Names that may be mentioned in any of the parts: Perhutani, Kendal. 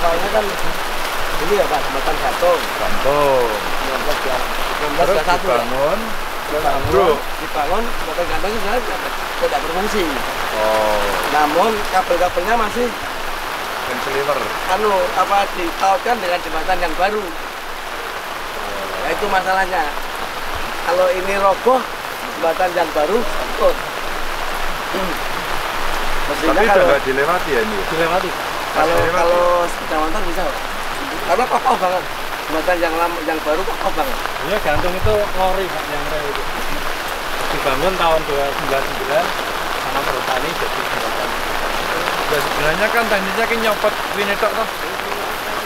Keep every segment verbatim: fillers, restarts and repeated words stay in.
Awalnya kan ini ya Pak, jembatan gantung. Gantung. seribu sembilan ratus sembilan puluh satu dibangun, ambruk. Dibangun jembatan gantung sebenarnya tidak berfungsi. Oh. Namun kabel-kabelnya masih berseliver. Anu apa ditautkan dengan jembatan yang baru. Oh. Ya, itu masalahnya. Kalau ini roboh jembatan yang baru, betul. Hmm. Tapi kalau tidak dilewati ya ini. Dilewati. Kalau kalau sepeda motor bisa, karena kokoh banget. Jembatan yang lama, yang baru kokoh banget. Ini gantung itu lori Pak, yang rel itu. Dibangun tahun dua ribu sembilan sama Perhutani jadi jembatan. Ya sebenarnya kan teknisnya kan nyopot winetok toh.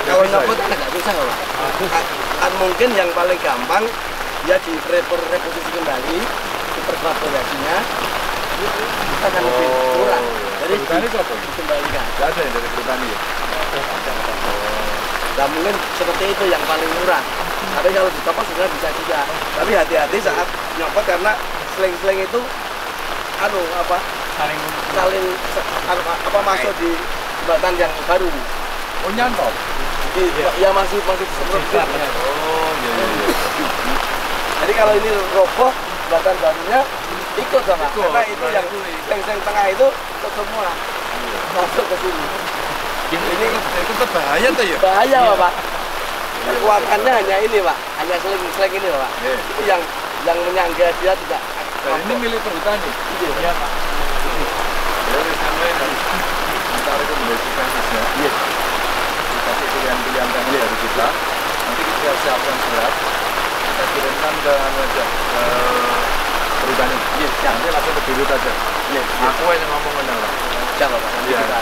Kalau nyopot kan nggak bisa Pak. Kan mungkin yang paling gampang dia di reposisi kembali, diperbaharasinya kita akan lebih kurang. Dari Perhutani itu apa? Dikembalikan. Tidak ada yang dari Perhutani ya? Nah mungkin seperti itu yang paling murah. Tapi kalau ditopos sebenarnya bisa juga. Tapi hati-hati saat nyopot karena seling-seling itu anu apa? Saling saling apa masuk di jembatan yang baru. Oh nyantol? Ya masih masih sempat. Oh iya iya. Jadi kalau ini roboh jembatan barunya ikut sama, karena itu yang seng-seng tengah itu ikut semua masuk ke sini. Ini itu bahaya tuh ya? Bahaya Pak. Kekuatannya hanya ini Pak, hanya seling-seling ini Pak. Itu yang yang menyangga dia tidak. Ini milik Perhutani. Iya Pak. Jadi sampai kita rekomendasikan saja. Iya. Kita pilihan-pilihan tadi dari kita. Nanti kita siapkan surat, kita kirimkan ke Malaysia. Perhutani. Iya, nanti langsung ke Bilut aja. Iya, aku yang ngomong benar Pak. Jangan Pak, nanti kita.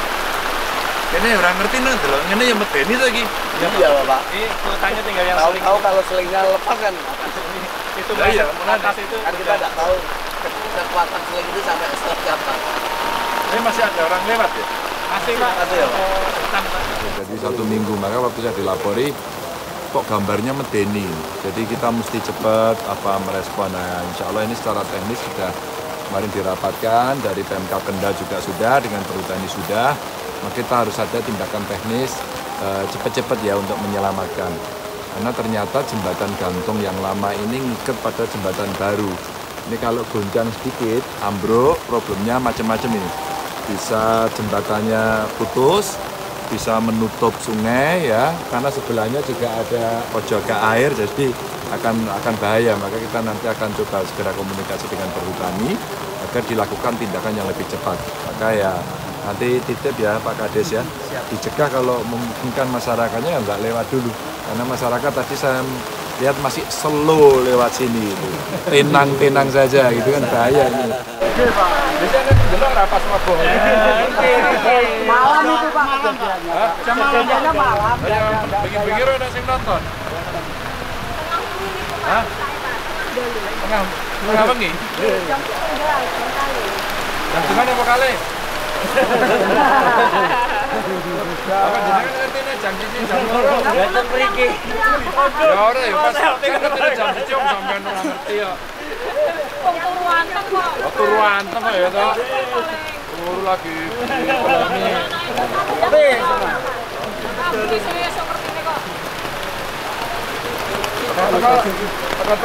Ini orang ngerti nih, ini yang medeni lagi. Iya Pak. Ini Perhutani tinggal yang seling. Tahu kalau selingnya lepas kan. Itu iya, atas itu. Kan kita nggak tahu kekuatan seling itu sampai seperti apa. Ini masih ada orang lewat ya? Masih Pak. Masih ya Pak. Jadi satu minggu, maka waktu saya dilapori, kok gambarnya medeni, jadi kita mesti cepat apa merespon. Nah, insya Allah ini secara teknis sudah kemarin dirapatkan dari Pemkab Kendal juga sudah dengan Perhutani sudah, maka kita harus ada tindakan teknis cepat-cepat eh, ya untuk menyelamatkan, karena ternyata jembatan gantung yang lama ini ngikat pada jembatan baru. Ini kalau goncang sedikit ambruk, problemnya macam-macam ini, bisa jembatannya putus, bisa menutup sungai ya, karena sebelahnya juga ada pojok ke air, jadi akan akan bahaya. Maka kita nanti akan coba segera komunikasi dengan Perhutani agar dilakukan tindakan yang lebih cepat. Maka ya nanti titip ya Pak Kades ya, dicegah kalau memungkinkan masyarakatnya nggak lewat dulu, karena masyarakat tadi saya lihat masih slow lewat sini itu, tenang-tenang saja gitu kan, bahaya ini. Oke Pak, biasanya kan benar apa semua bohong? Malam itu Pak, kejadiannya Pak. Jam malam. Begini-begini udah sing nonton? Hah? Tengah tengah bengi? Jam sembilan apa kali? Apa jenengan ngerti nih jam siji jam loro? Dateng mriki. Ya ora ya pas jam siji sampean ora ngerti ya. Turu anteng kok. Turu anteng kok ya to. Turu lagi. Tapi aku bisa seperti ini kok. Oh gitu. Siapa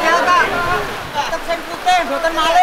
siapa? Tetep sing putih, boten malih.